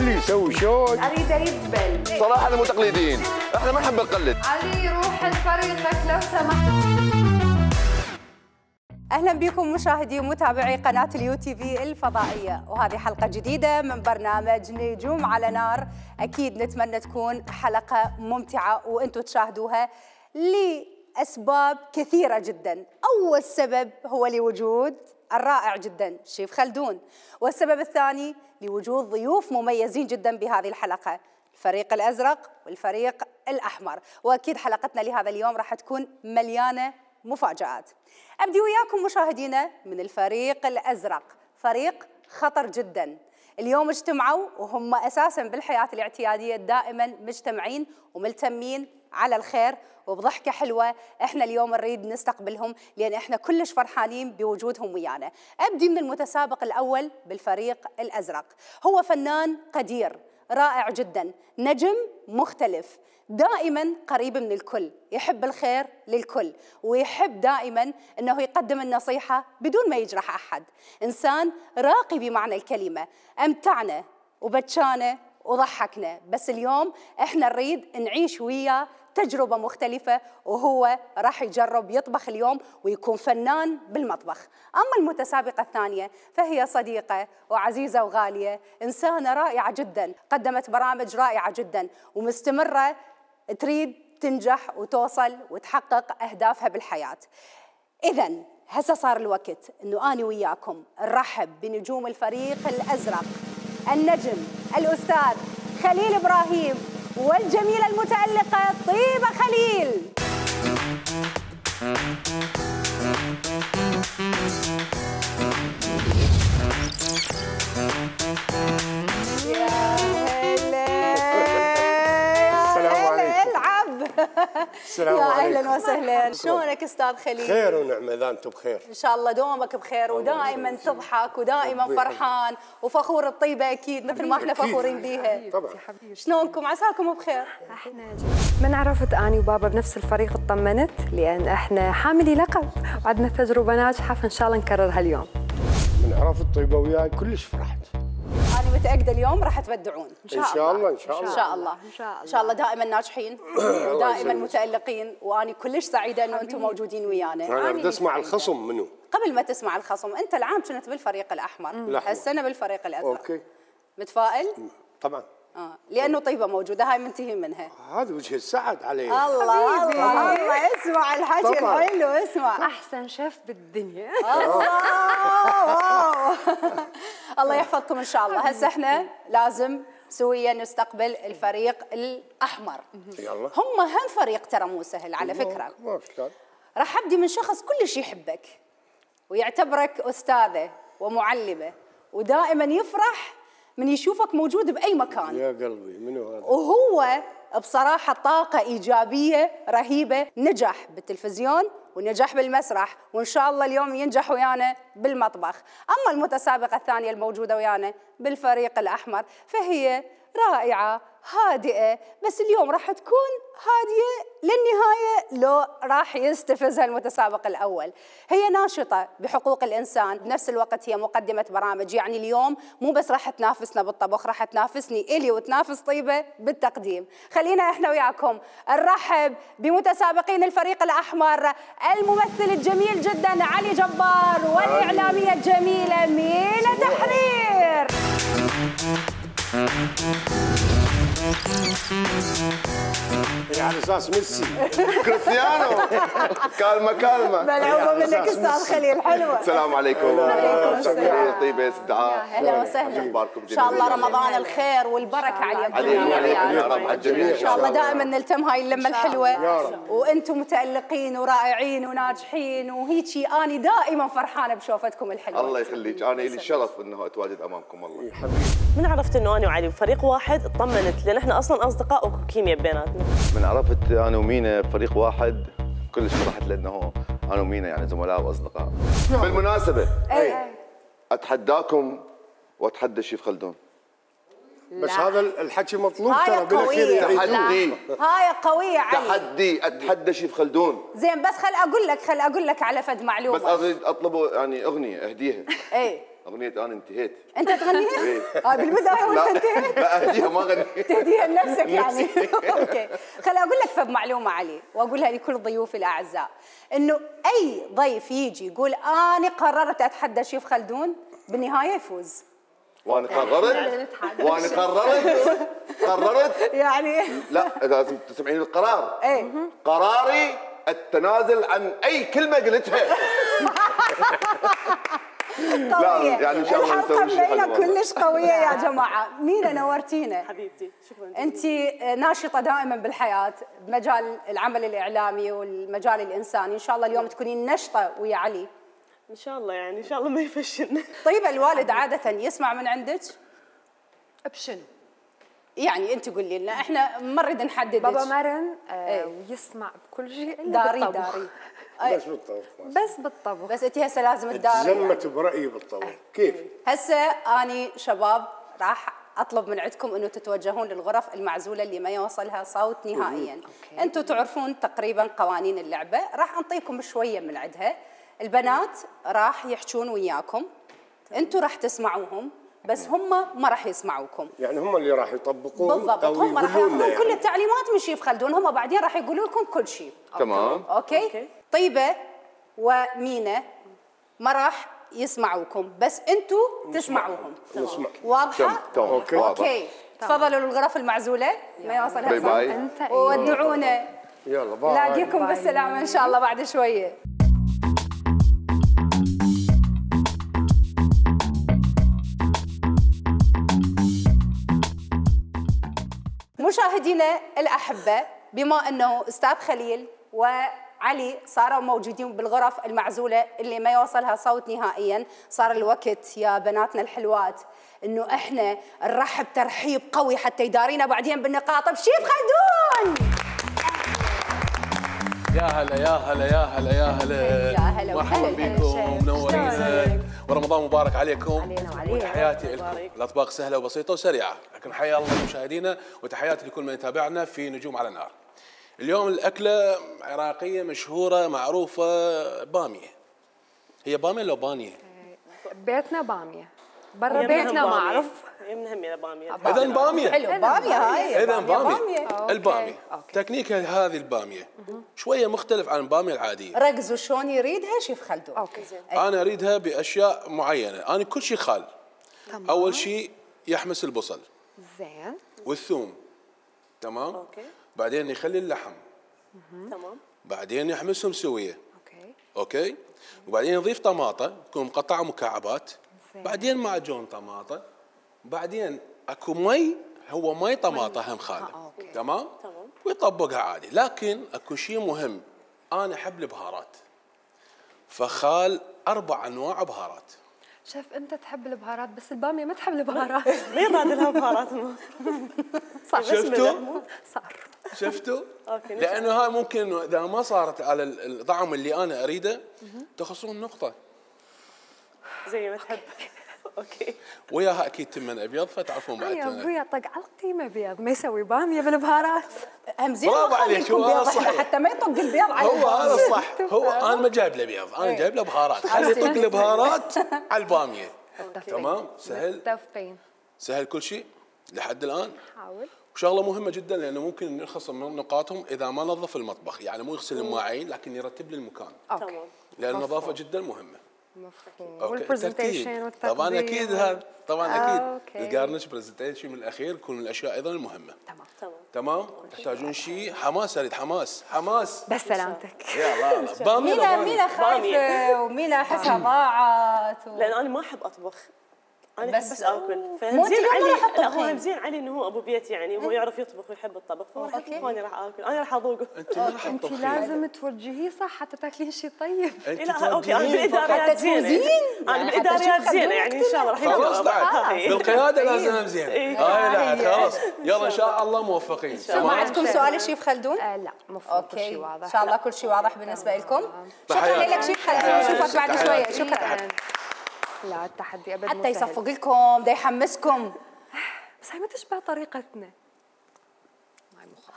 خليه يسوي شوي. علي ده يقبل صراحه. احنا مو تقليديين، احنا ما نحب نقلد. علي روح لفريقك لو سمحت. أهلا بكم مشاهدي ومتابعي قناة اليو تي في الفضائية، وهذه حلقة جديدة من برنامج نجوم على نار. أكيد نتمنى تكون حلقة ممتعة وأنتم تشاهدوها لأسباب كثيرة جدا. أول سبب هو لوجود الرائع جدا الشيف خلدون، والسبب الثاني لوجود ضيوف مميزين جدا بهذه الحلقة، الفريق الأزرق والفريق الأحمر. وأكيد حلقتنا لهذا اليوم راح تكون مليانة مفاجآت. أبدي وياكم مشاهدينا من الفريق الأزرق، فريق خطر جدا. اليوم اجتمعوا وهم أساسا بالحياة الاعتيادية دائما مجتمعين وملتمين على الخير وبضحكة حلوة. احنا اليوم نريد نستقبلهم لأن احنا كلش فرحانين بوجودهم ويانا. أبدي من المتسابق الأول بالفريق الأزرق، هو فنان قدير رائع جدا، نجم مختلف، دائما قريب من الكل، يحب الخير للكل ويحب دائما أنه يقدم النصيحة بدون ما يجرح أحد. إنسان راقي بمعنى الكلمة، أمتعنا وبتشانا وضحكنا. بس اليوم احنا نريد نعيش وياه تجربة مختلفة، وهو راح يجرب يطبخ اليوم ويكون فنان بالمطبخ. أما المتسابقة الثانية فهي صديقة وعزيزة وغالية، إنسانة رائعة جدا، قدمت برامج رائعة جدا ومستمرة تريد تنجح وتوصل وتحقق أهدافها بالحياة. إذن هسه صار الوقت أنه أنا وياكم نرحب بنجوم الفريق الأزرق، النجم الأستاذ خليل إبراهيم والجميلة المتألقة طيبة خليل. يا هلا يا هلا العب. السلام عليكم. يا أهلا وسهلا، شلونك أستاذ خليل؟ خير ونعمة، إذا أنتم بخير؟ إن شاء الله دومك بخير ودائما تضحك ودائما فرحان وفخور الطيبة أكيد مثل ما احنا فخورين بيها. طبعا. شلونكم؟ عساكم بخير؟ احنا من عرفت أني وبابا بنفس الفريق اطمنت، لأن احنا حاملي لقب وعندنا تجربة ناجحة، فإن شاء الله نكررها اليوم. من عرفت طيبة وياي كلش فرحت. أنا متأكدة اليوم راح تبدعون إن شاء الله. إن شاء الله إن شاء الله إن شاء الله دائما ناجحين ودائما متألقين، وأنا كلش سعيدة إنه أنتم موجودين ويانا. أنا بدي أسمع الخصم منو. قبل ما تسمع الخصم، أنت العام كنت بالفريق الأحمر، هالسنة بالفريق الأزرق. أوكي. متفائل؟ طبعا. لأنه طيبة موجودة، هاي منتهين منها. هذا وجه السعد عليه. الله الله الله، اسمع الحكي الحلو، اسمع. أحسن شيف بالدنيا. الله يحفظكم إن شاء الله. هسه احنا لازم سويا نستقبل الفريق الأحمر. يلا. هم فريق ترى مو سهل على فكرة. راح أبدي من شخص كلش يحبك ويعتبرك أستاذة ومعلمة، ودائما يفرح من يشوفك موجود بأي مكان. يا قلبي منو هذا؟ وهو بصراحة طاقة إيجابية رهيبة، نجح بالتلفزيون ونجح بالمسرح، وإن شاء الله اليوم ينجح ويانا بالمطبخ. أما المتسابقة الثانية الموجودة ويانا بالفريق الأحمر فهي رائعة هادئة، بس اليوم راح تكون هادية للنهاية لو راح يستفزها المتسابق الأول. هي ناشطة بحقوق الإنسان، بنفس الوقت هي مقدمة برامج. يعني اليوم مو بس راح تنافسنا بالطبخ، راح تنافسني إلي وتنافس طيبة بالتقديم. خلينا إحنا وياكم نرحب بمتسابقين الفريق الأحمر، الممثل الجميل جدا علي جبار والإعلامية الجميلة مينة تحرير. على اساس ميسي كريستيانو. كالمه كالمه. ملعوبه منك استاذ خليل، حلوه. السلام عليكم. وعليكم السلام. طيبه استدعاء. اهلا وسهلا. اخباركم؟ ان شاء الله رمضان الخير والبركه على الجميع. ان شاء الله دائما نلتم هاي اللمه الحلوه، وانتم متالقين ورائعين وناجحين وهيجي. انا دائما فرحانه بشوفتكم الحلوه. الله يخليك، انا لي الشرف انه اتواجد امامكم والله. من عرفت انه انا وعلي بفريق واحد اطمنت، لان احنا اصلا اصدقاء وكيمياء بيناتنا. من عرفت انا ومينا بفريق واحد كلش فرحت، لانه انا ومينا يعني زملاء واصدقاء. بالمناسبه اتحداكم واتحدى الشيف خلدون. بس هذا الحكي مطلوب ترى بالاخير. تحدي. هاي قويه علي. تحدي، اتحدى الشيف خلدون. زين بس خل اقول لك على فد معلومه. بس اطلب يعني اغنيه اهديها. اغنيه انا انتهيت. انت تغنيها؟ اه بالبدايه وانت انتهيت؟ لا اهديها ما غنيت. تهديها لنفسك يعني. اوكي خليني اقول لك فمعلومه علي واقولها لكل ضيوفي الاعزاء، انه اي ضيف يجي يقول انا قررت اتحدى الشيف خلدون بالنهايه يفوز. وانا قررت قررت يعني لا لازم تسمعين القرار. ايه قراري التنازل عن اي كلمه قلتها. طبيعي يعني الحلقة مبينة كلش قوية يا جماعة. مينا نورتينا حبيبتي، شكرا. أنت ناشطة دائما بالحياة بمجال العمل الإعلامي والمجال الإنساني، إن شاء الله اليوم تكونين نشطة ويا علي إن شاء الله، يعني إن شاء الله ما يفشلنا. طيب الوالد عادة يسمع من عندك بشنو؟ يعني انت قولي لنا، احنا ما نريد نحددك. بابا مرن ويسمع بكل شيء الا داري بس بالطبخ، بس بالطبخ بس. انت هسه لازم تداري تزمت يعني. برايي بالطبخ كيف؟ هسه اني شباب راح اطلب من عندكم انه تتوجهون للغرف المعزوله اللي ما يوصلها صوت نهائيا. انتم تعرفون تقريبا قوانين اللعبه، راح انطيكم شويه من عندها. البنات راح يحجون وياكم، انتم راح تسمعوهم بس هم ما راح يسمعوكم، يعني هم اللي راح يطبقون بالضبط. هم راح ياخذون يعني كل التعليمات من شيف خلدون، هم بعدين راح يقولوا لكم كل شيء. تمام أوكي. اوكي طيبه ومينا ما راح يسمعوكم بس انتم تسمعوهم. واضحه؟ اوكي اوكي تفضلوا للغرف المعزوله ما يوصلها صوت انت وودعونا. يلا باي، نلاقيكم بالسلامه ان شاء الله بعد شويه. مشاهدينا الأحبة، بما أنه أستاذ خليل وعلي صاروا موجودين بالغرف المعزولة اللي ما يوصلها صوت نهائياً، صار الوقت يا بناتنا الحلوات أنه إحنا نرحب ترحيب قوي حتى يدارينا بعدين بالنقاط بشيف خلدون. يا هلا يا هلا يا هلا يا هلا، مرحبا بكم، منورين، ورمضان مبارك عليكم وتحياتي لكم. الاطباق سهله وبسيطه وسريعه، لكن حيا الله مشاهدينا وتحياتي لكل من يتابعنا في نجوم على نار. اليوم الاكله عراقيه مشهوره معروفه، باميه. هي باميه لو بانيه؟ بيتنا باميه، برا بيتنا ما اعرف. يمنا باميه. اذا باميه. حلو باميه هاي. اذا باميه. الباميه تكنيك هذه الباميه شويه مختلف عن الباميه العاديه. ركزوا شلون يريدها شيف خلدون. اوكي انا اريدها باشياء معينه، انا كل شيء خال. تمام. اول شيء يحمس البصل. زين. والثوم. تمام؟ اوكي. بعدين يخلي اللحم. تمام. بعدين يحمسهم سويه. اوكي. اوكي؟ وبعدين يضيف طماطه تكون مقطعه مكعبات. بعدين معجون طماطه، بعدين اكو مي، هو مي طماطه هم خاله. تمام؟ ويطبقها عادي، لكن اكو شيء مهم، انا احب البهارات. فخال 4 انواع بهارات. شاف انت تحب البهارات بس الباميه ما تحب البهارات. ليه راد لها بهارات؟ صح شفتوا؟ صار شفتوا؟ لانه هاي ممكن اذا ما صارت على الطعم اللي انا اريده تخسرون نقطه. زي ما تحب. اوكي. وياها اكيد تمن ابيض فتعرفون بعد. ويا طق على القيمه بيض ما يسوي باميه بالبهارات. امزين برافو عليك، هو هذا الصح حتى ما يطق البيض على البهارات. هو هذا الصح، هو انا ما جايب له بيض، انا جايب له بهارات، خلي يطق البهارات على الباميه. تمام سهل سهل كل شيء لحد الان. حاول. وشغله مهمه جدا لانه ممكن نخسر من نقاطهم اذا ما نظف المطبخ، يعني مو يغسل المواعين لكن يرتب لي المكان. اوكي. لان النظافه جدا مهمه. مفهوم. والبرزنتيشن والتقديم طبعا اكيد، هذا طبعا اكيد الجارنش برزنتيشن من الاخير يكون من الاشياء ايضا المهمه. تمام تمام. تحتاجون شيء حماس، اريد حماس حماس. بس سلامتك. يلا يلا باميه. مينا خايفه ومينا احسها ضاعت لان انا ما احب اطبخ، انا بس اكل. فهمزين علي، لا هو همزين علي انه هو ابو بيت يعني هو يعرف يطبخ ويحب الطبخ، فهو راح يطبخ وانا راح اكل، انا راح اذوقه. انت لازم توجهيه صح حتى تاكلين شيء طيب. لا اوكي انا بالاداريات زينه، انا بالاداريات زينه يعني ان شاء الله راح يطبخ. خلاص بعد بالقياده لازم همزين. هاي لا خلاص يلا ان شاء الله موفقين. ما عندكم سؤال الشيف خلدون؟ لا المفروض كل شيء واضح ان شاء الله، كل شيء واضح بالنسبه لكم. شكرا لك شيف خلدون، نشوفك بعد شويه. شكرا. لا التحدي ابدا حتى يصفق لكم دا يحمسكم، بس هي ما تشبه طريقتنا.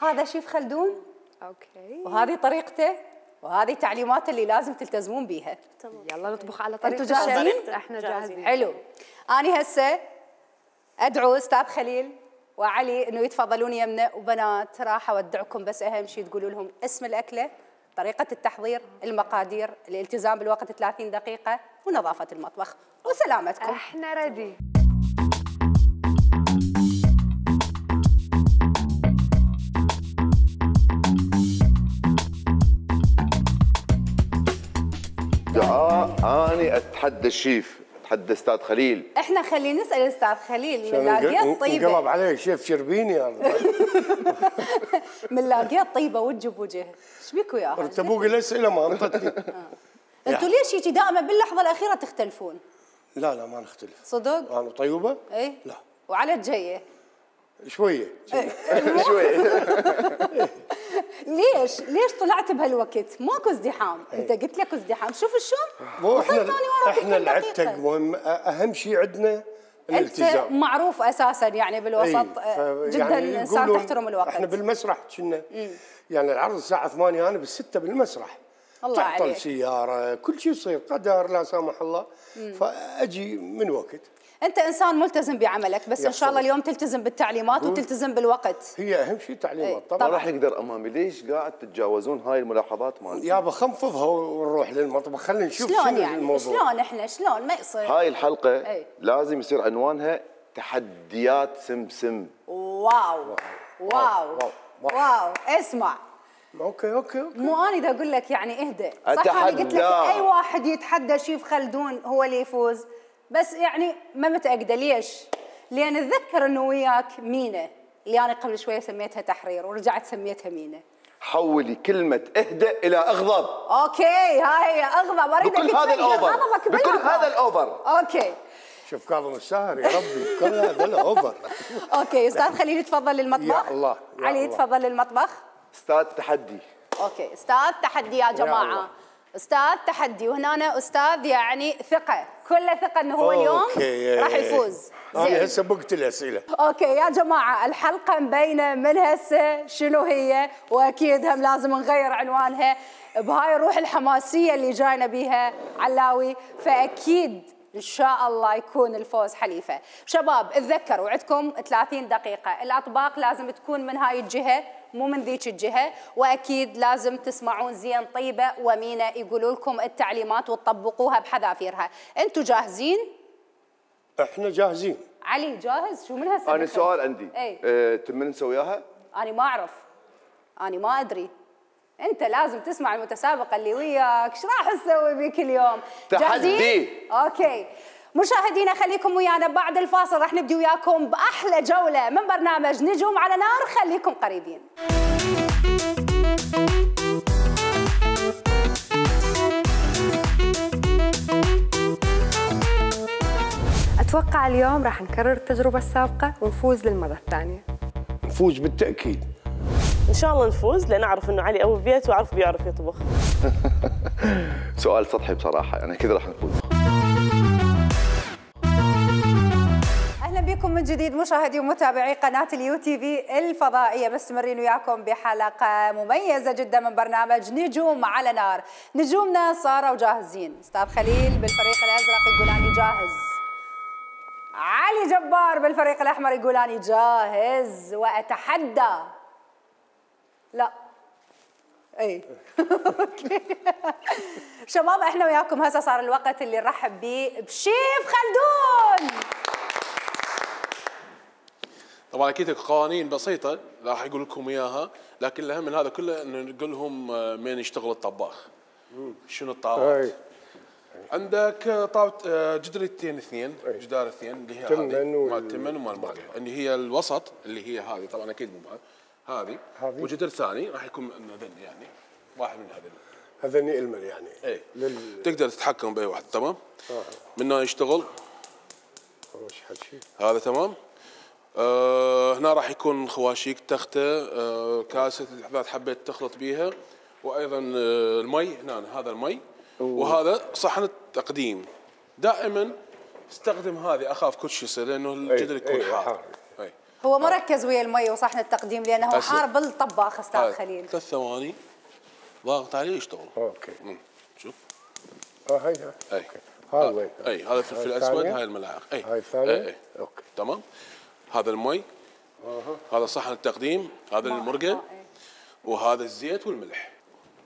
هذا شيف خلدون اوكي وهذه طريقته وهذه تعليمات اللي لازم تلتزمون بيها. تمام. يلا نطبخ على طريقة الشيف. انتوا جاهزين؟ احنا جاهزين. حلو. أنا هسه أدعو أستاذ خليل وعلي إنه يتفضلون يمنا، وبنات راح أودعكم، بس أهم شيء تقولوا لهم اسم الأكلة، طريقة التحضير، المقادير، الالتزام بالوقت 30 دقيقة، ونظافة المطبخ، وسلامتكم. احنا ردي. أنا أتحدى الشيف، أتحدى أستاذ خليل. إحنا خلينا نسأل أستاذ خليل، ملاقية الطيبة انقلب عليه شيف شربيني يا رجل. ملاقية الطيبة وتجب وجهه، إيش بيك وياها؟ ارتبوك الأسئلة ما أنطتني. أنتوا ليش هيجي دائما باللحظة الأخيرة تختلفون؟ لا لا ما نختلف. صدق؟ أنا طيبة؟ إيه؟ لا. وعلى الجاية؟ شوية. شوية. ليش طلعت بهالوقت؟ ماكو ازدحام، انت قلت لك ازدحام، شوف شلون؟ احنا العتق مهم، اهم شيء عندنا الالتزام. انت معروف اساسا يعني بالوسط جدا يعني انسان تحترم الوقت. احنا بالمسرح كنا يعني العرض الساعة 8 انا بالستة بالمسرح. الله عليك. تعطل سيارة، كل شيء يصير قدر لا سامح الله، فاجي من وقت. أنت إنسان ملتزم بعملك، بس إن شاء الله اليوم تلتزم بالتعليمات وتلتزم بالوقت. هي أهم شيء تعليمات طبعاً. ما راح نقدر أمامي، ليش قاعد تتجاوزون هاي الملاحظات مالتي؟ يابا خنفضها ونروح للمطبخ، خلينا نشوف شنو يعني الموضوع. شلون احنا شلون ما يصير؟ هاي الحلقة لازم يصير عنوانها تحديات سمسم. واو واو واو واو، واو. اسمع اوكي مو انا اذا اقول لك يعني اهدى، صح انا قلت لك اي واحد يتحدى شيف خلدون هو اللي يفوز، بس يعني ما متأكدة ليش؟ لأن أتذكر أنه وياك مينة اللي أنا قبل شوية سميتها تحرير ورجعت سميتها مينة. حولي كلمة اهدأ إلى أغضب. أوكي هاي هي أغضب، أريدك تغير غضبك بكل هذا الأوفر. أوكي شوف كاظم الساهر يا ربي، كل هذا الأوفر. أوكي أستاذ خليل تفضل للمطبخ. يا الله علي تفضل للمطبخ. أستاذ تحدي. أوكي أستاذ تحدي يا جماعة، أستاذ تحدي، وهنا أنا أستاذ يعني ثقة، كله ثقة أنه هو اليوم راح يفوز. أنا هسه بقت الأسئلة. أوكي يا جماعة الحلقة مبينة من هسه شنو هي، وأكيد هم لازم نغير عنوانها بهاي الروح الحماسية اللي جاينا بيها علاوي، فأكيد إن شاء الله يكون الفوز حليفة. شباب اتذكروا عندكم 30 دقيقة، الأطباق لازم تكون من هاي الجهة مو من ذيك الجهة، وأكيد لازم تسمعون زين طيبة ومينة يقولوا لكم التعليمات وتطبقوها بحذافيرها. أنتوا جاهزين؟ إحنا جاهزين. علي جاهز؟ شو من هالسنة؟ أنا سؤال عندي. تمنى نسويها؟ أنا ما أعرف، أنا ما أدري، أنت لازم تسمع المتسابقة اللي وياك، إيش راح نسوي بيك اليوم؟ تحدي. أوكي مشاهدينا خليكم ويانا، بعد الفاصل راح نبدي وياكم بأحلى جولة من برنامج نجوم على نار، خليكم قريبين. أتوقع اليوم راح نكرر التجربة السابقة ونفوز للمرة الثانية. نفوز بالتأكيد. إن شاء الله نفوز، لأن أعرف إنه علي أول بيت وأعرف بيعرف يطبخ. سؤال سطحي بصراحة، أنا كذا راح نفوز. بكم من جديد مشاهدي ومتابعي قناة اليو تي في الفضائية، مستمرين وياكم بحلقة مميزة جدا من برنامج نجوم على نار. نجومنا صاروا جاهزين، أستاذ خليل بالفريق الأزرق يقول أنا جاهز، علي جبار بالفريق الأحمر يقول أنا جاهز، وأتحدى لا اي شباب احنا وياكم هسه صار الوقت اللي نرحب به بشيف خلدون. طبعا اكيد قوانين بسيطه راح اقول لكم اياها، لكن الاهم من هذا كله انه نقول لهم مين يشتغل الطباخ. شنو الطاولات؟ عندك طاوله جدرتين اثنين، جدار اثنين اللي هي هذه مال تمن ومال مرقه، اللي هي الوسط اللي هي هذه طبعا اكيد مو هذه، وجدر ثاني راح يكون هذين يعني واحد من هذين. هذين المل يعني اي تقدر تتحكم باي واحد. تمام؟ من هنا يشتغل هذا. تمام؟ هنا راح يكون خواشيك، تخته، كاسه اذا حبيت تخلط بيها، وايضا المي هنا هذا المي. وهذا صحن التقديم. دائما استخدم هذه، اخاف كل شيء يصير لانه الجدر يكون حار. هو مركز ويا المي وصحن التقديم لانه حار بالطباخ. استاذ خليل 3 ثواني ضاغط عليه يشتغل. اوكي. شوف. هيدا. اي. هاي اي هذا الفلفل الاسود، هاي الملعقه. اي. هاي الثانيه. اي. اوكي. تمام. هذا المي. هذا صحن التقديم، هذا المرقه، وهذا الزيت والملح.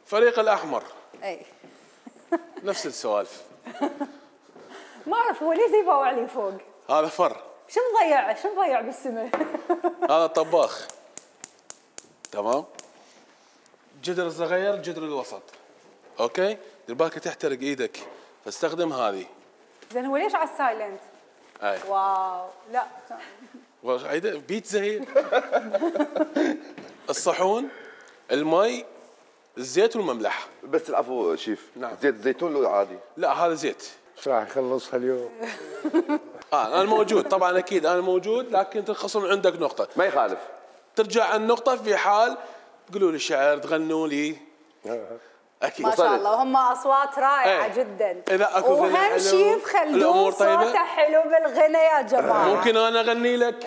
فريق الاحمر. اي. نفس السوالف. ما اعرف هو ليش يباوع علي فوق؟ هذا فر. شو مضيع؟ شو مضيع بالسماء؟ هذا طباخ. تمام؟ جدر صغير، جدر الوسط. اوكي؟ الباكه تحترق ايدك، فاستخدم هذه. زين هو ليش على السايلنت؟ اي. واو، لا. بيتزا هي. الصحون، المي، الزيت والمملح. بس العفو شيف. نعم. زيت الزيتون لو عادي؟ لا هذا زيت. شو راح نخلصها اليوم؟ انا موجود طبعا اكيد انا موجود، لكن الخصم عندك نقطه ما يخالف، ترجع عن النقطه في حال تقولوا لي شعر تغنوا لي اكيد ما شاء الله، وهم اصوات رائعه جدا. اذا اكو وهم شيف خلدون صوته حلو بالغنى يا جماعه. ممكن انا اغني لك؟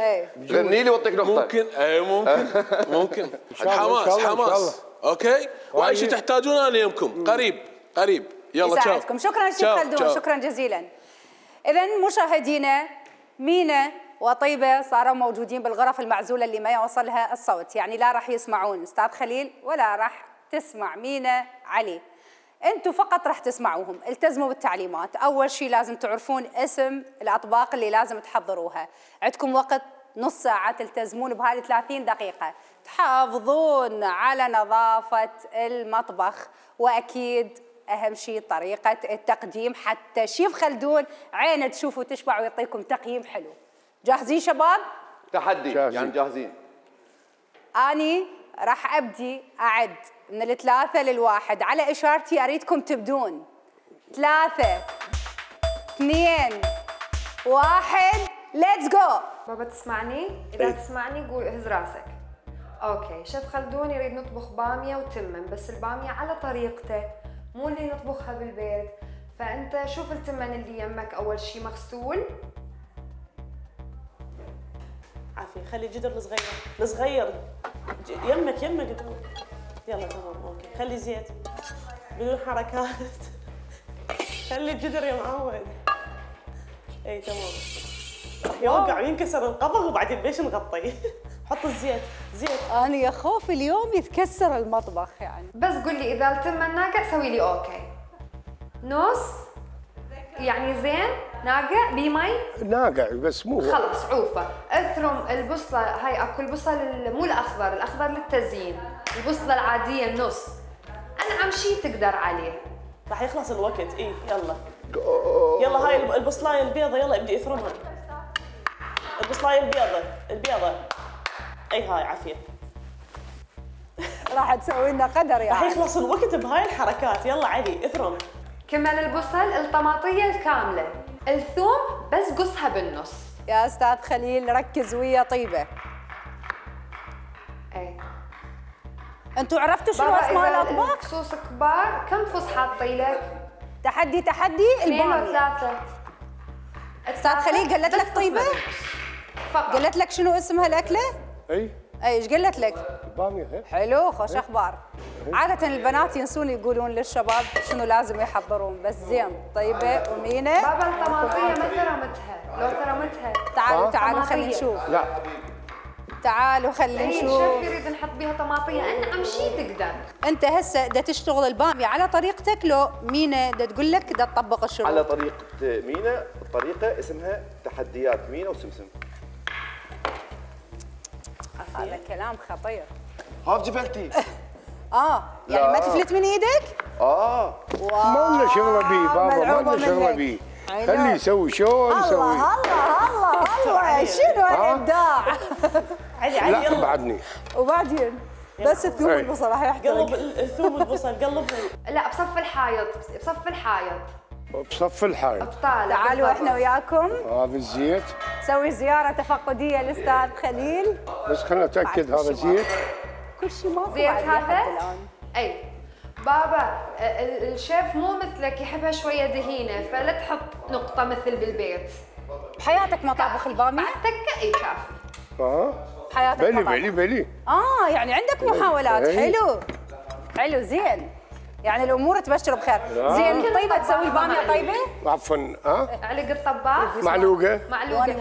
غني لي واعطيك نقطه. ممكن اي ممكن حماس. اوكي واي شيء تحتاجون انا يمكم قريب يلا تشاو. شكرا شيف خلدون، شكرا جزيلا. إذا مشاهدينا مينا وطيبة صاروا موجودين بالغرف المعزولة اللي ما يوصلها الصوت، يعني لا راح يسمعون أستاذ خليل ولا راح تسمع مينا علي، أنتم فقط راح تسمعوهم. التزموا بالتعليمات، أول شيء لازم تعرفون اسم الأطباق اللي لازم تحضروها، عندكم وقت نص ساعة تلتزمون بهذه 30 دقيقة، تحافظون على نظافة المطبخ، وأكيد أهم شيء طريقة التقديم حتى شيف خلدون عينه تشوف وتشبع ويعطيكم تقييم حلو. جاهزين شباب؟ تحدي يعني جاهزين. أني راح أبدي أعد من 3 ل1 على إشارتي، أريدكم تبدون. 3، 2، 1، ليتس جو. بابا تسمعني؟ إذا تسمعني قول اهز راسك. أوكي شيف خلدون يريد نطبخ بامية وتمن، بس البامية على طريقته مو اللي نطبخها بالبيت، فانت شوف التمن اللي يمك اول شيء مغسول. عافية خلي الجدر الصغير يمك يلا تمام اوكي. خلي زيت بدون حركات. خلي الجدر يا معود. اي تمام راح يوقع وينكسر القبض وبعدين ليش نغطيه؟ حط الزيت. انا يا خوف اليوم يتكسر المطبخ يعني. بس قول لي اذا التمن ناقع سوي لي اوكي. نص يعني زين ناقع بي مي ناقع بس مو خلص عوفه. اثرم البصله، هاي اكو البصل مو الاخضر، الاخضر للتزيين، البصله العاديه النص. انا امشي تقدر عليه راح يخلص الوقت. اي يلا يلا هاي البصلايه البيضه يلا ابدي اثرمها. البصلايه البيضه اي هاي عافيه. راح تسوي لنا قدر يعني. راح يخلص الوقت بهاي الحركات. يلا علي اثرم. كمل البصل، الطماطيه الكامله، الثوم بس قصها بالنص. يا استاذ خليل ركز ويا طيبه. اي انتوا عرفتوا شنو اسماء الاطباق؟ صوص كبار كم فص حاطين لك؟ تحدي الباميه 2 و3. استاذ خليل قالت لك طيبه؟ قالت لك شنو اسمها الاكله؟ اي ايش قلت لك؟ باميه. حلو خوش اخبار. عادة البنات ينسون يقولون للشباب شنو لازم يحضرون، بس زين طيبة ومينة بابا الطماطية ما ثرمتها، لو ثرمتها تعالوا خلينا نشوف. لا تعالوا خلينا نشوف. شوف يريد نحط بيها طماطية، انا امشي تقدر. انت هسه دا تشتغل البامية على طريقتك لو مينة دا تقول لك دا تطبق الشروط؟ على طريقة مينة، الطريقة اسمها تحديات مينة وسمسم. هذا كلام خطير. هاف جبلتي. يعني ما تفلت من ايدك؟ ما لنا شغله بيه بابا، ما لنا شغله بيه. خليه يسوي شو يسوي. الله شنو الابداع. علي لا بعدني. وبعدين بس الثوم والبصل راح يحترق. قلب الثوم والبصل قلب. لا بصف الحائط تعالوا احنا وياكم. بالزيت نسوي زياره تفقديه للاستاذ خليل، بس خلينا نتاكد هذا زيت. كل شيء ما زيت هذا اي بابا الشيف مو مثلك يحبها شويه دهينه، فلا تحط نقطه مثل بالبيت. بحياتك ما طابخ الباميه؟ تكه اي كافي. بحياتك بلي يعني عندك محاولات. حلو زين يعني الامور تبشر بخير. زين طيبه تسوي الباميه طيبه؟ عفوا علق الطباخ معلوقه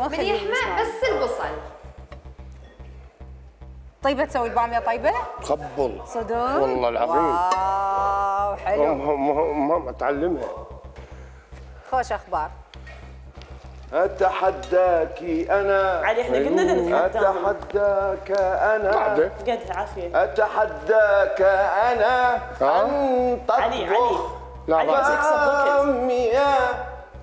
من يحمى بس البصل. طيبه تسوي الباميه طيبه؟ تخبل صدق والله العظيم. واو حلو. امها تعلمها. خوش اخبار. اتحداك انا علي، احنا كنا نتحدى. اتحداك انا قاعده عافيه. اتحداك انا ان تطبخ باميه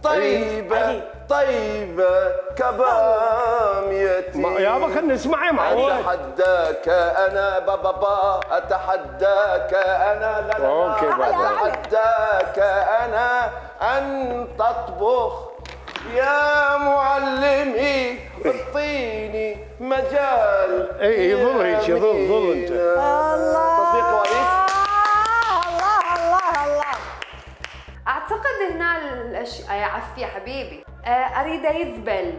طيبه طيبه كباميتي. يابا خلينا نسمع يا معود. اتحداك انا بابا، اتحداك انا اتحداك انا ان تطبخ يا معلمي، اعطيني مجال. اي ظل هيك ظل انت. الله تصديق كويس. الله الله الله. اعتقد هنا الاشياء يعفي يا حبيبي. اريده يذبل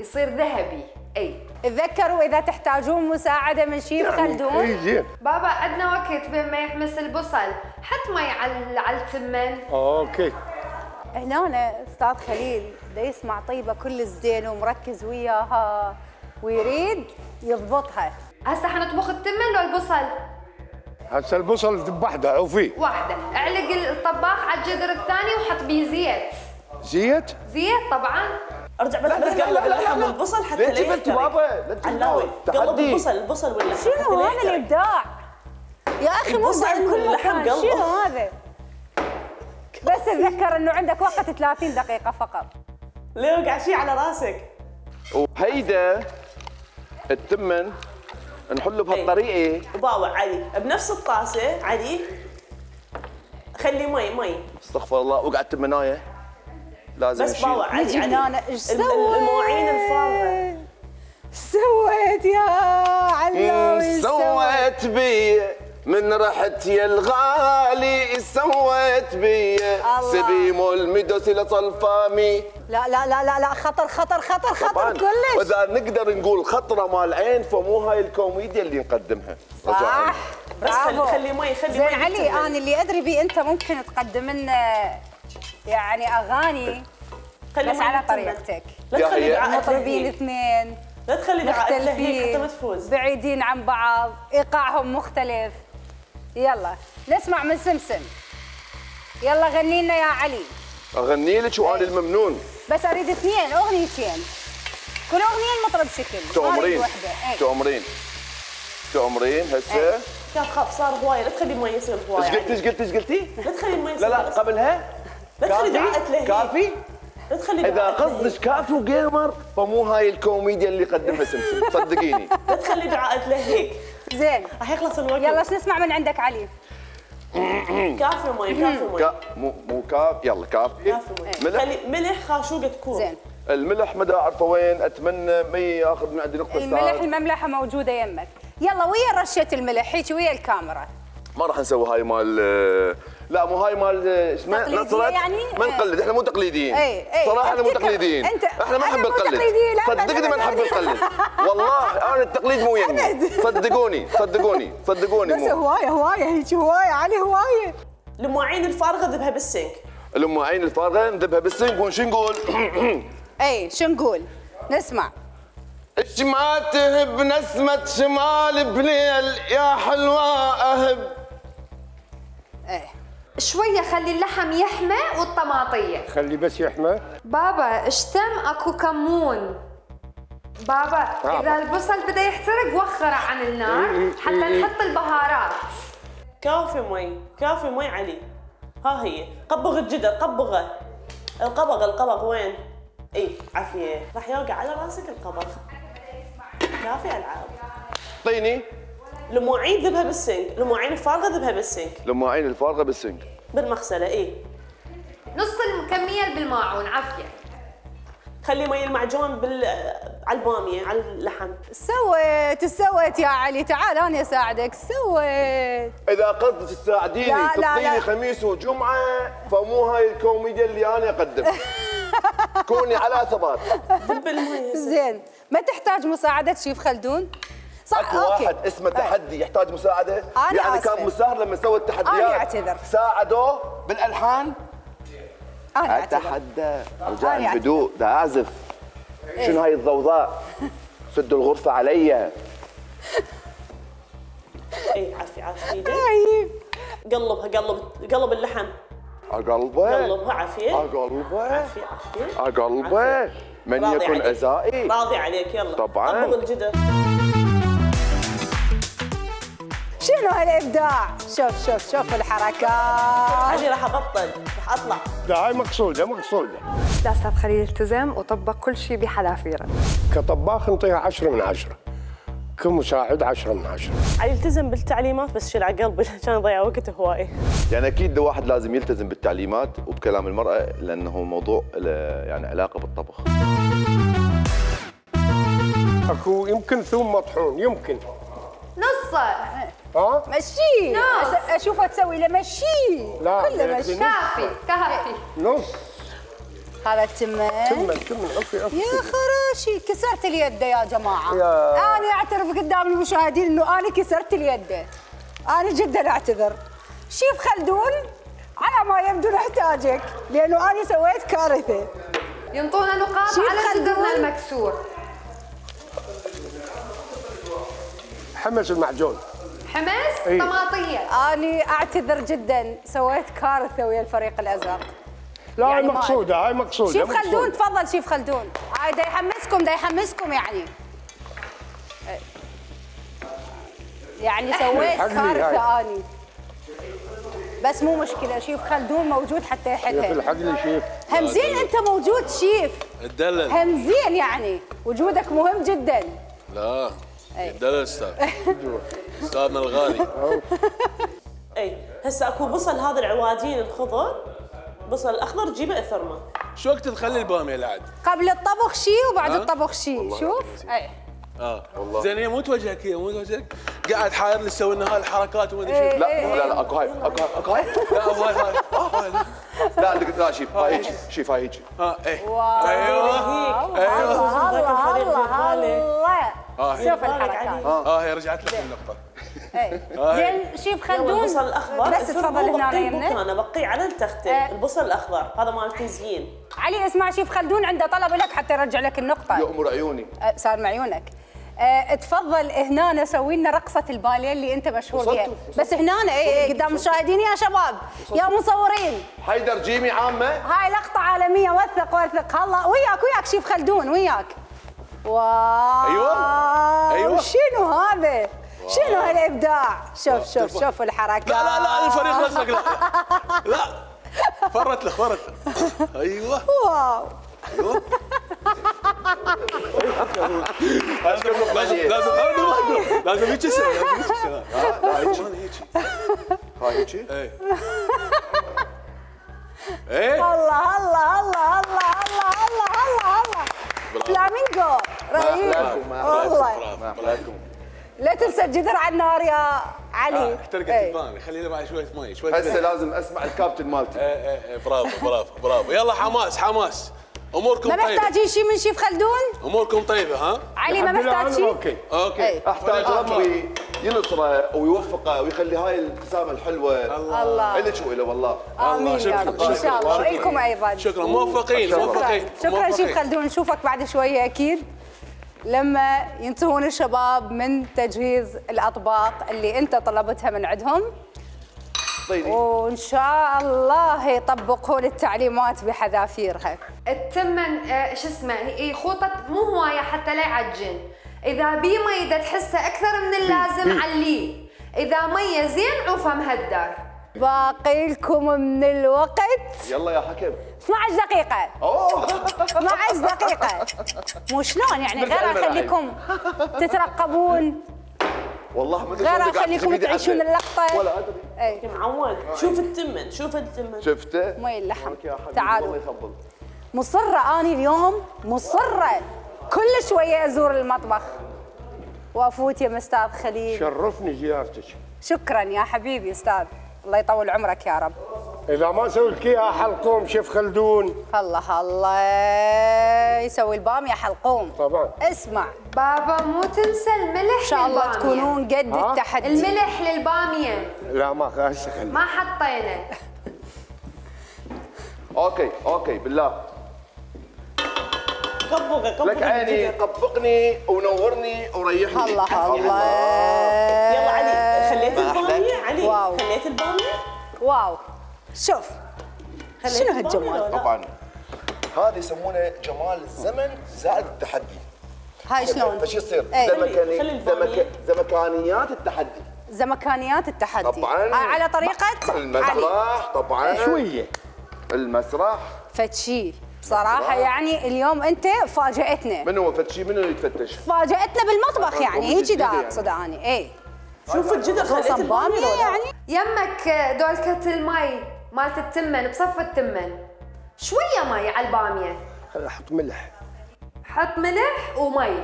يصير ذهبي. اي تذكروا اذا تحتاجون مساعده من شيف خلدون. اي زين بابا عندنا وقت بين ما يحمس البصل، حط مي على الثمن. اوكي. هنا استاذ خليل دا يسمع طيبه كل زين ومركز وياها ويريد يضبطها. هسه حنطبخ التمن ولا البصل؟ هسه البصل بوحده عوفي واحده. اعلق الطباخ على الجدر الثاني وحط بيه زيت. زيت؟ زيت طبعا. ارجع بس قلب اللحم والبصل حتى لا يفتت بابا. لا تقلب البصل ولا شنو هذا الابداع؟ يا اخي مو كل لحم شنو هذا؟ بس اتذكر انه عندك وقت 30 دقيقة فقط. ليه وقع شيء على راسك؟ وهيدا التمن نحله بهالطريقة. باوع علي بنفس الطاسة. علي خلي مي. استغفر الله وقع التمناية لازم. بس باوع علي علي ايش سويت؟ المواعين الفارغة سويت يا علوي سويت بي من رحت يا الغالي سويت بي سبيمول ميدوسيلا صلفامي. لا لا لا لا لا خطر خطر خطر خطر كلش. واذا نقدر نقول خطره مال العين فمو هاي الكوميديا اللي نقدمها. صح بس خلي مي خلي مي. زين علي انا اللي ادري بي انت ممكن تقدم لنا يعني اغاني بس على طريقتك. لا تخلي مطربين اثنين لا تخلي مختلفين حتى ما تفوز بعيدين عن بعض ايقاعهم مختلف. يلا نسمع من سمسم. يلا غني لنا يا علي. اغني لك وانا الممنون. بس اريد اثنين اغنيتين كل اغنيه المطرب شكل. تؤمرين تؤمرين تؤمرين هسه. كان خاف صار هوايه. لا تخلي ما يصير هوايه. ايش قلتي؟ لا تخلي ما يصير. لا لا قبلها لا تخلي دعاء له كافي. لا تخلي اذا قصدك كافي وجيمر فمو هاي الكوميديا اللي قدمها سمسم صدقيني. لا تخلي دعاء له هيك. زين راح يخلص الوقت. يلا ايش نسمع من عندك علي؟ كافي مي كافي مي. مو كاف. يلا كافي ملح خاشوقة تكون. زين الملح ما اعرفه وين. اتمنى ما ياخذ من عندي نقطه. الملح المملحه موجوده يمك. يلا ويا رشه الملح هيك ويا الكاميرا. ما راح نسوي هاي مال لا مو هاي مال اسمها نصرت يعني. ما نقلد احنا مو تقليديين. اي صراحه احنا مو تقليديين. احنا ما نحب نقلد صدقني ما نحب نقلد والله. انا التقليد مو يمي صدقوني صدقوني صدقوني. بس هوايه هيك هوايه علي هوايه. المواعين الفارغه ذبها بالسنك. المواعين الفارغه نذبها بالسنك وش نقول؟ اي شو نقول؟ نسمع ما تهب نسمه شمال بليل يا حلوه اهب. ايه شوية خلي اللحم يحمى والطماطية. خلي بس يحمى بابا. اشتم اكو كمون بابا. اذا البصل بدا يحترق وخره عن النار حتى نحط البهارات. كافي مي كافي مي علي. ها هي قبغ الجدر قبغه. القبغ وين؟ اي عافية راح يوقع على راسك القبغ. كافي العاب. اعطيني المواعين ذبها بالسنك. المواعين الفارغه ذبها بالسنك. المواعين الفارغه بالسنك بالمغسله. ايه نص الكميه بالماعون عافيه. خلي مي المعجون على الباميه على اللحم. سويت يا علي تعال انا اساعدك. سويت اذا قصدك تساعديني تعطيني خميس وجمعه فمو هاي الكوميديا اللي انا اقدمها. كوني على ثبات. زين ما تحتاج مساعده شيف خلدون؟ صح. اوكي واحد اسمه تحدي يحتاج مساعده، يعني أسفل. كان مساهر لما سوى التحديات. انا اعتذر، ساعدوه بالالحان. انا اتحدى رجاء الهدوء، دا اعزف. شنو هاي الضوضاء؟ سدوا الغرفه علي. اي عفي عفي قلبها، قلب اللحم. اقلبه قلبها عفيه، اقلبه عفيه عفيه اقلبه. من يكن عزائي راضي عليك. يلا طبعا طبق الجدر. شنو هالابداع؟ شوف شوف شوف الحركات. انا راح ابطل، راح اطلع. لا هاي مقصوده مقصوده. الاستاذ خليل التزم وطبق كل شيء بحذافيره. كطباخ نعطيها 10 من 10، كمساعد 10 من 10. علي يلتزم بالتعليمات بس شيل على قلبي عشان يضيع وقت هواي. يعني اكيد الواحد لازم يلتزم بالتعليمات وبكلام المرأة، لانه موضوع يعني علاقة بالطبخ. اكو يمكن ثوم مطحون، يمكن نصه. ها؟ مشي اشوفها تسوي له مشي. لا كله مشي. كافي كافي نص. هذا التمن. تمن اوكي اوكي. يا خراشي كسرت اليد يا جماعه. انا اعترف قدام المشاهدين انه انا كسرت اليد. انا جدا اعتذر. شيف خلدون على ما يبدو نحتاجك، لانه انا سويت كارثه. ينطونا نقاط على جدرنا المكسور. حمص المعجون. حمص؟ إيه؟ طماطيه. انا اعتذر جدا، سويت كارثه ويا الفريق الازرق. لا يعني هاي مقصوده هاي مقصوده. شيف خلدون تفضل. شيف خلدون هاي دا يحمسكم، دا يحمسكم يعني سويت كارثه اني، بس مو مشكله شيف خلدون موجود حتى يحلها. الحقني شيف، هم زين انت موجود شيف، تدلل هم زين، يعني وجودك مهم جدا. لا تدلل استاذ، استاذنا الغالي. اي هسه اكو بصل، هذا العوادين الخضر، بصل الاخضر جيبه اثرمه. شو وقت تخلي الباميه عاد؟ قبل الطبخ شيء وبعد الطبخ شيء. شوف اي والله زين. هي مو توجهك، هي مو توجهك، قاعد حاير لي تسوي لنا هالحركات وما ادري شو. لا لا لا اكو هاي اكو هاي. لا هاي هاي لا عندك. لا شيف هاي هيجي، شيف هاي هيجي. ايوه ايوه الله الله. شوف الحركات. هي رجعت لك النقطه. زين شيف خلدون البصل الاخضر بس تفضل هنا على يمنا. انا بقي على التختين. البصل الاخضر هذا مال تزيين. علي اسمع، شيف خلدون عنده طلب لك حتى يرجع لك النقطه. يؤمر عيوني. صار مع عيونك. تفضل هنا سوي لنا رقصه الباليه اللي انت مشهور بها. بس هنا قدام مشاهدين يا شباب يا مصورين. حيدر جيمي عامه، هاي لقطه عالميه. وثق وثق. هلا وياك وياك شيف خلدون وياك. واو ايوه شنو هذا؟ شنو هالابداع؟ شوف شوف شوف الحركات. لا لا لا الفريق نفسك. لا لا فرت له فرت. ايوه واو ايوه. لازم هيك يصير. هاي هيك اي اي. الله الله الله الله الله الله الله. فلامينجو رهيب والله. لا تنسى الجدر على النار يا علي. احترقت الباني. خلي لي معي شويه مي شويه. هسه لازم اسمع الكابتن مالتي. برافو برافو برافو. يلا حماس حماس. اموركم طيبه. ما محتاجين شيء من شيف خلدون؟ اموركم طيبه ها؟ علي ما محتاج شيء. اوكي اوكي. احتاج ربي ينصره ويوفقه ويخلي هاي الابتسامه الحلوه. الله الك وله والله. امين يا رب ان شاء الله. والكم ايضا. شكرا. موفقين موفقين. شكرا شيف خلدون. نشوفك بعد شويه اكيد لما ينتهون الشباب من تجهيز الأطباق اللي أنت طلبتها من عندهم. طيب. وإن شاء الله يطبقون التعليمات بحذافيرها. التمن شو اسمه خوطة مو هواية حتى لا يعجن. إذا بي ميدة تحسها أكثر من اللازم عليه. إذا مية زين عوفها مهدر. باقي لكم من الوقت. يلا يا حكم 12 دقيقة. اوه 12 دقيقة مو شلون يعني، غير اخليكم تترقبون. والله غير اخليكم تعيشون اللقطة. ولا ادري اي معود. شوف التمن شوف التمن. شفته مي اللحم. تعالوا مصرة اني اليوم مصرة كل شوية ازور المطبخ وافوت يا استاذ خليل. شرفني زيارتك. شكرا يا حبيبي استاذ، الله يطول عمرك يا رب. إذا ما سويت لك حلقوم شيف خلدون. الله الله يسوي البامية حلقوم. طبعا. اسمع بابا مو تنسى الملح للبامية. إن شاء الله تكونون قد التحدي. الملح للبامية. لا ما خلاص ما حطينا. اوكي اوكي بالله. قبقه لك عيني، قبقني ونورني وريحني. الله الله. يلا علي خليت البامية، علي واو. خليت البامية واو. شوف شنو هالجمال. طبعا هذا يسمونه جمال الزمن زائد التحدي. هاي شلون؟ فشو يصير؟ زمكانيات التحدي. زمكانيات التحدي طبعا على طريقة المسرح. طبعا شوية المسرح فتشي صراحة. يعني اليوم أنت فاجأتنا. من هو فتشي؟ من اللي يتفتش؟ فاجأتنا بالمطبخ يعني. هيجي دا أقصد أني إيه. شوف الجدر خليت البامية يعني. يمك دولكة المي مالت التمن بصف التمن، شوية مي على البامية. خليني أحط ملح. حط ملح ومي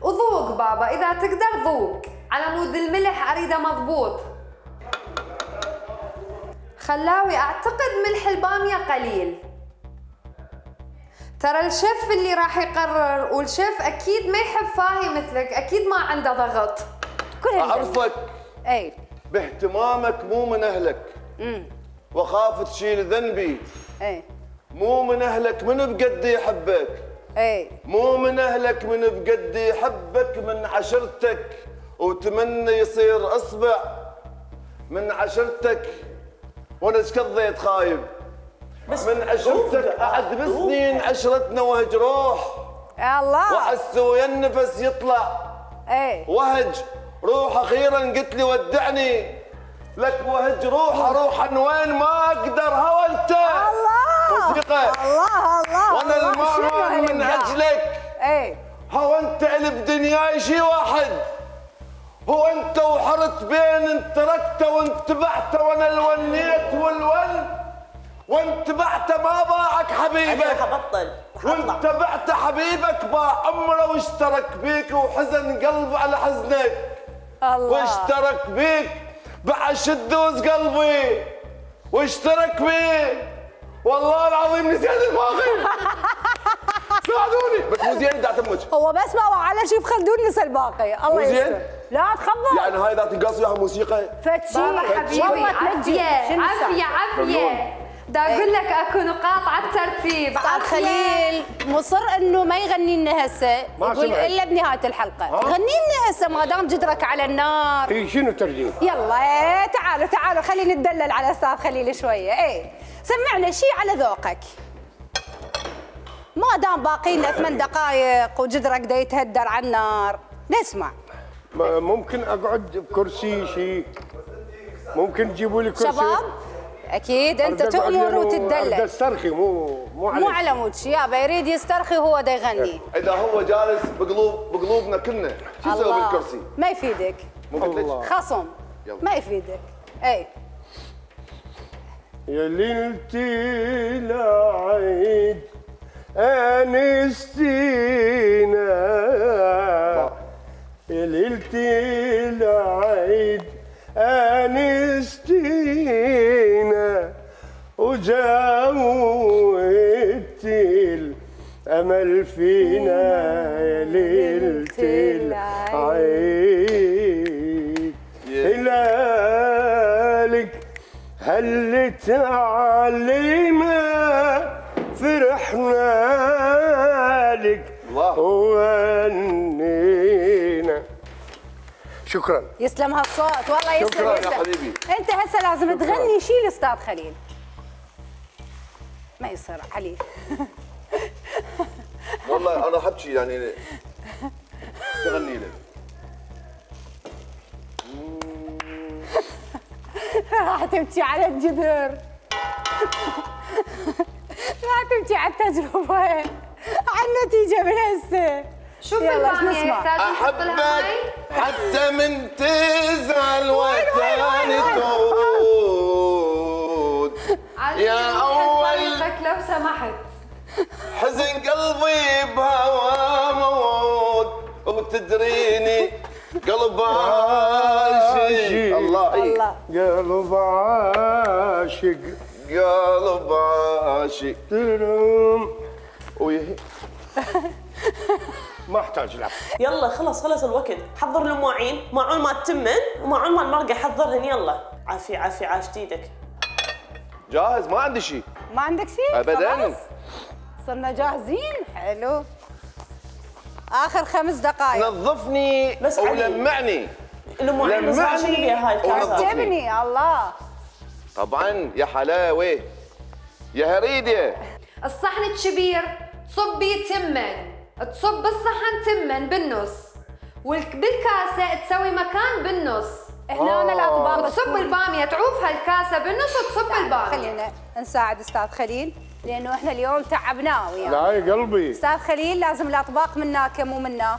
وذوق بابا إذا تقدر ذوق، على مود الملح أريده مضبوط. خلاوي أعتقد ملح البامية قليل. ترى الشيف اللي راح يقرر، والشيف أكيد ما يحب فاهي مثلك، أكيد ما عنده ضغط. أعرفك أي باهتمامك مو من أهلك. وخاف تشيل ذنبي. اي مو من اهلك من بجدي يحبك. اي مو من اهلك من بجدي يحبك، من عشرتك وتمنى يصير اصبع من عشرتك. وانا ايش كضيت خايب من عشرتك قعد بسنين عشرتنا وهج روح. يا الله وحس ويا النفس يطلع. اي وهج روح اخيرا قلت لي ودعني لك وهج روح روحا وين ما اقدر هولته. الله موسيقى. الله الله وانا المعنون من اجلك. اي هو انت اللي بدنياي شي واحد، هو انت وحرت بين انتركته وانتبعته وانا الونيت والون وانتبعته ما باعك حبيبك. هبطل وانتبعته حبيبك باع عمره واشترك بيك وحزن قلب على حزنك. الله واشترك بيك بعد شد دوز قلبي واشترك بي. والله العظيم نسيت الباقي. ساعدوني بس مو زين دا تمج. هو بس ما وعلى شيف خلدون نسى الباقي. الله يستر. لا تخبر يعني هاي ذات تنقص وياها موسيقى فتشي. بابا حبيبي عافية عافية عافية. دا اقول لك اكون قاطعه الترتيب. استاذ خليل مصر انه ما يغني لنا هسه، يقول الا بنهايه الحلقه. غني لنا هسه ما دام جدرك على النار. اي شنو ترجيح؟ يلا تعالوا تعالوا خلينا نتدلل على استاذ خليل شويه. اي سمعنا شيء على ذوقك. ما دام باقي لنا 8 دقائق وجدرك دا يتهدر على النار نسمع. ممكن اقعد بكرسي شيء؟ ممكن تجيبوا لي كرسي؟ شباب اكيد انت تؤمر وتتدلل. بدي استرخي مو على مود يابا. يريد يسترخي هو دا يغني. اذا هو جالس بقلوبنا كلنا شو يسوي بالكرسي؟ ما يفيدك. خصم ما يفيدك. اي يا ليلتي لا عيد انستينا، يا ليلتي لا عيد أنستينا وجاوبت الأمل فينا يا ليلة العيد. هلالك هلت علينا فرحنا لك وغنينا. شكرا. يسلم هالصوت والله. يسلم. شكرا يا حبيبي. انت هسه لازم تغني شيء لاستاذ خليل. ما يصير علي. والله انا احب شيء يعني تغني له. راح تمشي على الجذر. راح تمشي على التجربه على النتيجه من هسه. شوف البامية أحبك حتى من تزعل وتاني تعود يا أول لو سمحت حزن قلبي بهوى موت وتدريني قلب عاشق الله الله قلب عاشق قلب عاشق ويهي ما احتاج له. يلا خلص الوقت، حضر له مواعين، ماعون مال التمن وماعون مال المرقه حضرهن يلا. عافية عافية عاش ايدك. جاهز ما عندي شيء. ما عندك شيء؟ ابدا. صرنا جاهزين، حلو. اخر 5 دقائق. نظفني بس ولمعني. المواعين بس عشان بيها هاي الكاسة. جبني الله. طبعا يا حلاوه يا هريدة. الصحن الكبير تصبي تمن، تصب الصحن تمن بالنص، بالكاسه تسوي مكان بالنص. هنا الاطباق وتصب الباميه، تعوف هالكاسه بالنص وتصب الباميه. خلينا نساعد استاذ خليل لانه احنا اليوم تعبناه وياه. لا يا قلبي استاذ خليل لازم الاطباق مناك مو منا.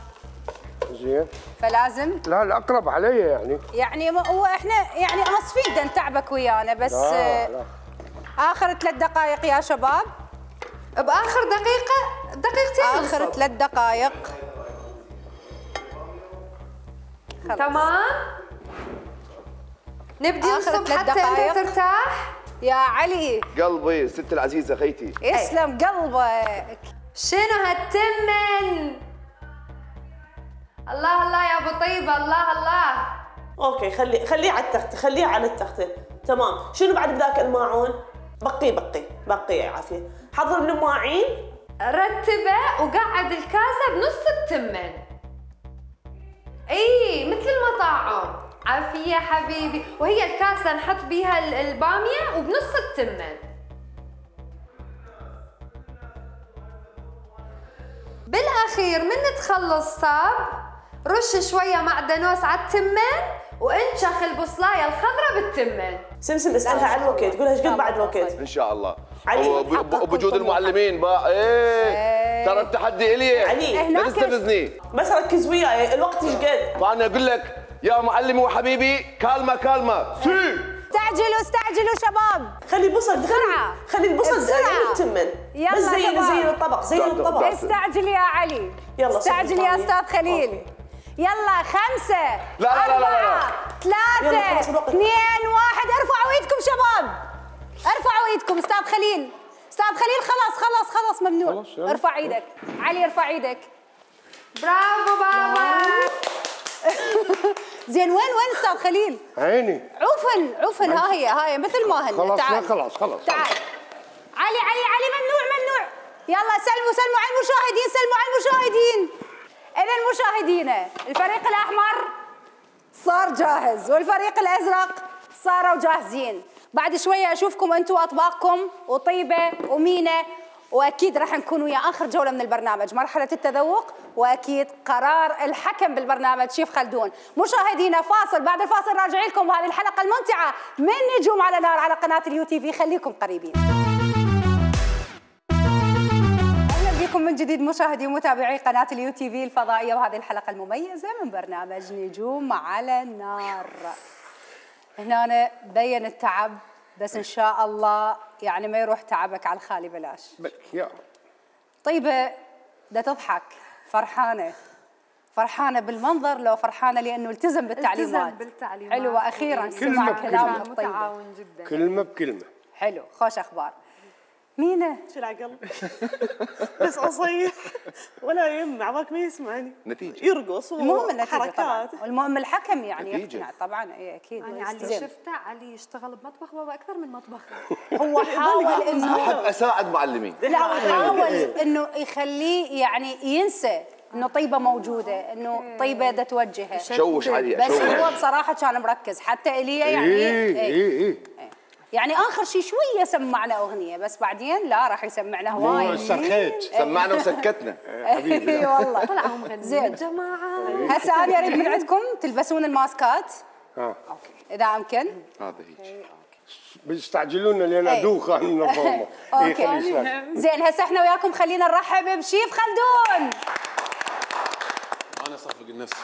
زين فلازم لا الاقرب علي يعني هو احنا يعني مصفين بدنا نتعبك ويانا بس لا. اخر 3 دقائق يا شباب. بآخر دقيقة دقيقتين آخر 3 دقائق تمام. نبدي نصب حتى أنت ترتاح يا علي قلبي ست العزيزة خيتي. يسلم قلبك. شنو هالتمن؟ الله الله يا أبو طيبة الله الله. أوكي خليه على التخت خليه على التخت تمام. شنو بعد بذاك الماعون؟ بقي عافية. حضر من المواعين رتبه وقعد الكاسه بنص التمن. اي مثل المطاعم. عافية حبيبي. وهي الكاسه نحط بيها الباميه وبنص التمن. بالاخير من تخلص صاب رش شويه معدنوس على التمن وانشخ البصلايه الخضراء بالتمن. سمسم اسالها عن الوقت، قول لها ايش قد بعد وقت؟ ان شاء الله. علي بوجود المعلمين بقى ايه ترى التحدي الي لا تستفزني بس ركز وياي الوقت ايش قد؟ فانا اقول لك يا معلمي وحبيبي كالمه سي. استعجلوا شباب. خلي البصل بسرعه خلي البصل بسرعه التمن بس زين الطبق زين الطبق. استعجل يا علي يلا استعجل يا استاذ خليل. يلا 5 لا 4 3 2 1 ارفعوا ايدكم شباب ارفعوا ايدكم. استاذ خليل خلاص ممنوع. ارفع ايدك علي ارفع ايدك. برافو بابا. زين وين استاذ خليل؟ عيني عوفن ها هي مثل ما هن. خلاص تعال علي ممنوع. يلا سلموا على المشاهدين إذا مشاهدينا الفريق الأحمر صار جاهز والفريق الأزرق صاروا جاهزين. بعد شوية أشوفكم أنتم وأطباقكم وطيبة ومينة وأكيد راح نكون ويا آخر جولة من البرنامج مرحلة التذوق وأكيد قرار الحكم بالبرنامج شيف خلدون. مشاهدينا فاصل، بعد الفاصل راجعين لكم بهذه الحلقة الممتعة من نجوم على نار على قناة اليو تي في. خليكم قريبين. من جديد مشاهدي ومتابعي قناة اليو تي في الفضائية وهذه الحلقة المميزة من برنامج نجوم على نار. هنا بين التعب بس إن شاء الله يعني ما يروح تعبك على الخالي بلاش. طيبة دا تضحك فرحانة بالمنظر لو فرحانة لأنه التزم بالتعليمات. حلو وأخيرا سمع كلامك متعاون جدا كلمة بكلمة. حلو خوش أخبار. مينة شو العقل؟ بس أصيح ولا يهم عباك ما يسمعني. نتيجة يرقص وحركات المهم الحكم يعني يقنع طبعا. اي اكيد انا يعني علي شفته علي يشتغل بمطبخ بابا اكثر من مطبخي. هو حاول انه احب اساعد معلمين لا حاول انه يخليه يعني ينسى انه طيبه موجوده انه طيبه دا توجهه شوش عليه بس هو بصراحه كان مركز حتى الي يعني يعني اخر شيء شويه سمعنا اغنيه بس بعدين لا راح يسمعنا هواي سرخيت سمعنا وسكتنا حبيبي. اي والله طلعوا مغنيين الجماعه. هسه انا اريد من عندكم تلبسون الماسكات اوكي اذا امكن هذا هيك بيستعجلونا لين ادوخ انا من الفورمه. زين هسه احنا وياكم خلينا نرحب بشيف خلدون. انا صفق النفس.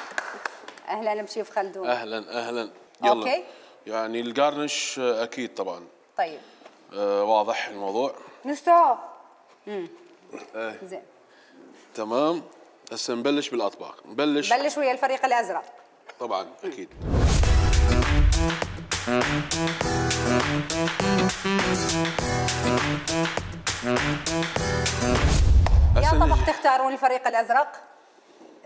اهلا بشيف خلدون. اهلا يلا اوكي يعني الجارنش اكيد طبعا. طيب واضح الموضوع نستوى زين تمام. هسه نبلش بالاطباق نبلش ويا الفريق الازرق. طبعا اكيد. يا طبق تختارون الفريق الازرق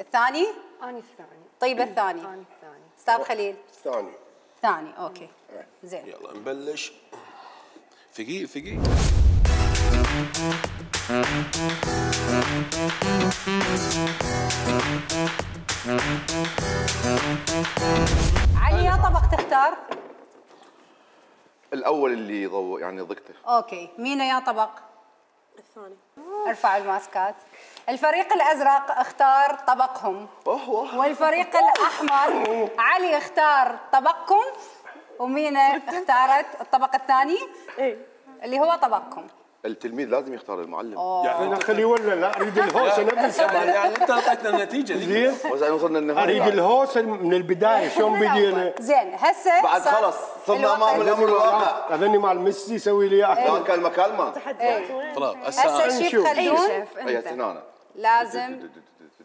الثاني؟ انا الثاني. طيب الثاني. انا الثاني. استاذ خليل. الثاني. ثاني اوكي زين. يلا نبلش. فقي علي، يا طبق تختار؟ الاول اللي يعني ضقته. اوكي، مينا يا طبق؟ الثاني. ارفع الماسكات. الفريق الازرق اختار طبقهم، والفريق الاحمر علي اختار طبقكم ومينا اختارت الطبق الثاني اللي هو طبقكم. التلميذ لازم يختار المعلم. يعني انا خلي ولا لا اريد الهوسه نفسها. يعني انت اعطيتنا النتيجه زين، وصلنا للنهايه. اريد الهوسه من البدايه شلون بدينا. زين هسه بعد خلص صرنا امام الامر الواقع. اظني مع الميسي يسوي لي اياه كلمه كلمه تحديات. خلاص هسه الشيف خلدون لازم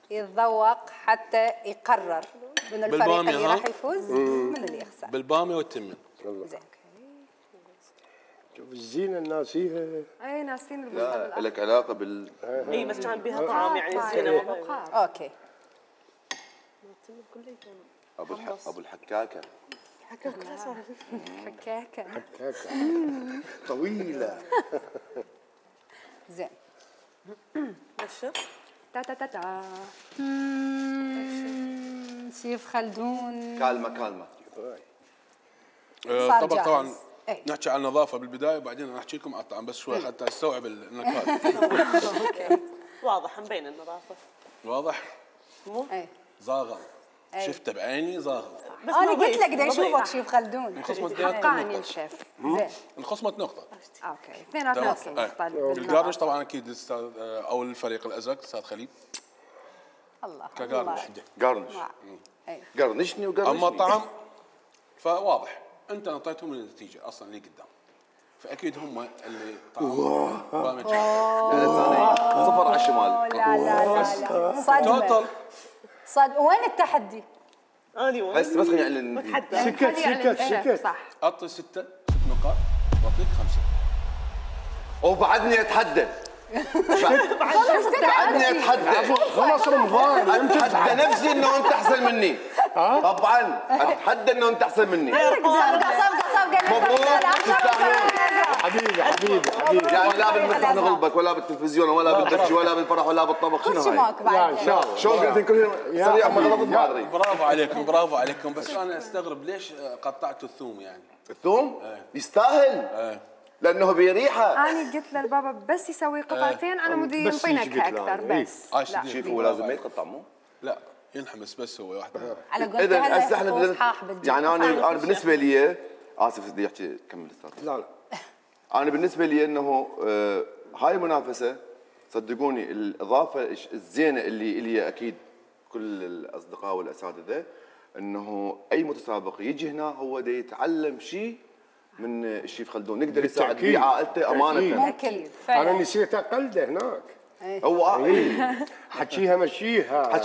يتذوق حتى يقرر من الفريق اللي راح يفوز من اللي يخسر. بالباميه والتمن. زين شوف الزينه ناسيها. اي ناسين المستقبل. لك علاقه بال اي بس كان بها طعم يعني الزينه وقار. اوكي. ابو الحكاكه. حكاكه طويله. زين. بشر. تا تا تا تا. شيف خلدون. كالمه. طبعا أي. نحكي عن النظافة بالبداية وبعدين انا احكي لكم على الطعم بس شوي حتى استوعب النكهات. اوكي واضح مبين النظافة. واضح؟ مو؟ اي زاغل. شفته بعيني زاغل. انا قلت لك بدي اشوفك شيف خلدون. حقاني الشيف. زين. انخصمت نقطة. اوكي اثنيناتنا نقطة. الجارنش طبعا اكيد الاستاذ او الفريق الازرق الاستاذ خليل. الله كجارنش. جارنش. اي جارنشني وجارنشني. اما الطعم فواضح. انت اعطيتهم النتيجه اصلا اللي قدام، فاكيد هم اللي طعموا بامج صفر على الشمال. لا لا لا صدمه. وين التحدي؟ اني وين بس خليني اعلن النتيجه. شكت صح. اعطي 6 نقاط واعطيك 5 وبعدني اتحدى. بعدني اتحدى. خلص رمضان اتحدى نفسي انه انت احسن مني. طبعا اتحدى انه انت احسن مني. مبروك تستاهلون. حبيبي يعني لا بالمسرح نغلبك ولا بالتلفزيون ولا بالدرج ولا بالفرح ولا بالطبخ. شنو هاي؟ ان شاء الله شلون قاعدين كلنا سريع ما غلطت ما ادري. برافو عليكم بس انا استغرب ليش قطعتوا الثوم يعني؟ الثوم؟ يستاهل؟ لانه بريحه. انا قلت للبابا بس يسوي قطعتين انا مدي ينطي نكهه اكثر بس. شوف هو لازم ما يتقطع مو؟ لا ينحمس بس هو واحده. على قولتك هسه احنا يعني انا بالنسبه لي اسف بدي احكي كمل استاذ. لا انا بالنسبه لي انه هاي منافسه صدقوني. الاضافه الزينه اللي هي اكيد كل الاصدقاء والاساتذه انه اي متسابق يجي هنا هو دا يتعلم شيء من الشيف خلدون نقدر يساعد بيه عائلته امانه. اكيد انا نسيت اقلده هناك. هو حكيها مشيها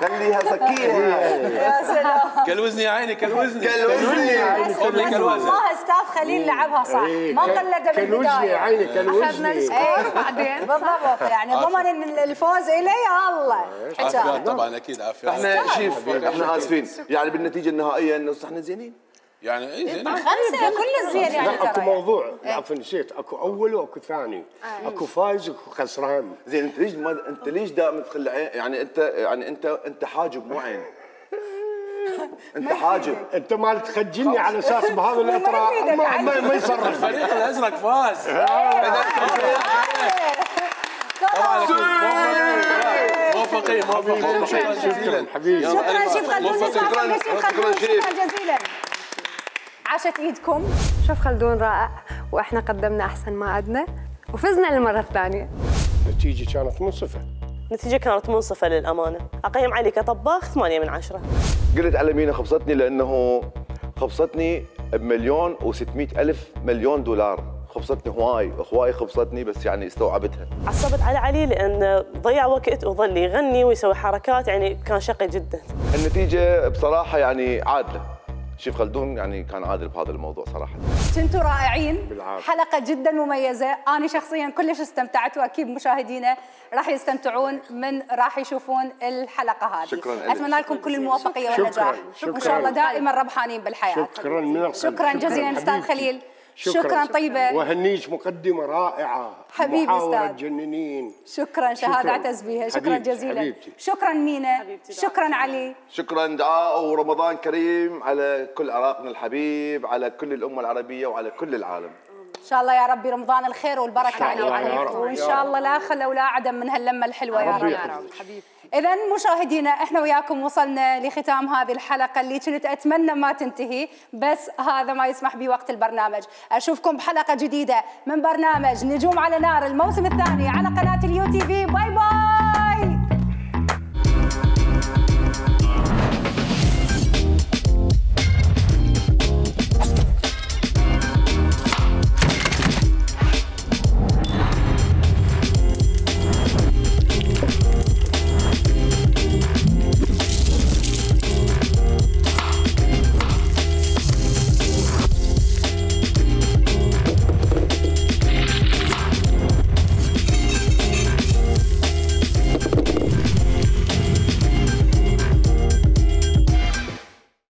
خليها سكيها. كل وزني عيني والله استاذ خليل لعبها صح. ما قلده بالبدايه اخذنا سكور بعدين بالضبط يعني ضمن الفوز الي. الله عافيات طبعا اكيد عافيات. احنا شيف احنا اسفين يعني بالنتيجه النهائيه انه احنا زينين يعني. اي زين 5 كل الزين يعني. لا اكو موضوع عفوا نسيت اكو اول واكو ثاني. اكو فايز واكو خسران. زين انت ليش دائما تخلي يعني انت حاجب مو عين. انت حاجب. انت ما تخجلني على اساس بهذا الاطراء ما يصرف. الفريق الازرق فاز. موفقين شكرا شيف خلدون. شكرا جزيلا. عاشت ايدكم. شوف خلدون رائع واحنا قدمنا احسن ما عندنا وفزنا للمره الثانيه. النتيجه كانت منصفه. النتيجه كانت منصفه للامانه، اقيم علي كطباخ 8 من 10. قلت على مينا خبصتني لانه خبصتني ب1,600,000 مليون دولار. خبصتني هواي خبصتني، بس يعني استوعبتها. عصبت على علي لأن ضيع وقت وظل يغني ويسوي حركات، يعني كان شقي جدا. النتيجة بصراحة يعني عادلة، الشيف خلدون يعني كان عادل بهذا الموضوع صراحة. كنتوا رائعين بالعافية. حلقة جدا مميزة، أنا شخصيا كلش استمتعت وأكيد مشاهدينا راح يستمتعون من راح يشوفون الحلقة هذه. شكرا، أتمنى لكم كل الموافقية والنجاح وإن شاء الله دائما ربحانين بالحياة. شكرا جزيلا أستاذ خليل. شكرا طيبة، وهنيش مقدمة رائعة حبيبي محاورة تجننين. شكرا شهادة اعتز بيها. شكرا جزيلا حبيبتي. شكرا مينا، شكرا علي، شكرا دعاء، ورمضان كريم على كل عراقنا الحبيب، على كل الأمة العربية وعلى كل العالم. إن شاء الله يا ربي رمضان الخير والبركة عليه وعليكم، وإن شاء الله لا خلى ولا عدم من هاللمة الحلوة يا رب. إذا مشاهدينا احنا وياكم وصلنا لختام هذه الحلقة اللي كنت أتمنى ما تنتهي، بس هذا ما يسمح به وقت البرنامج. أشوفكم بحلقة جديدة من برنامج نجوم على نار الموسم الثاني على قناة اليو تي في. باي باي.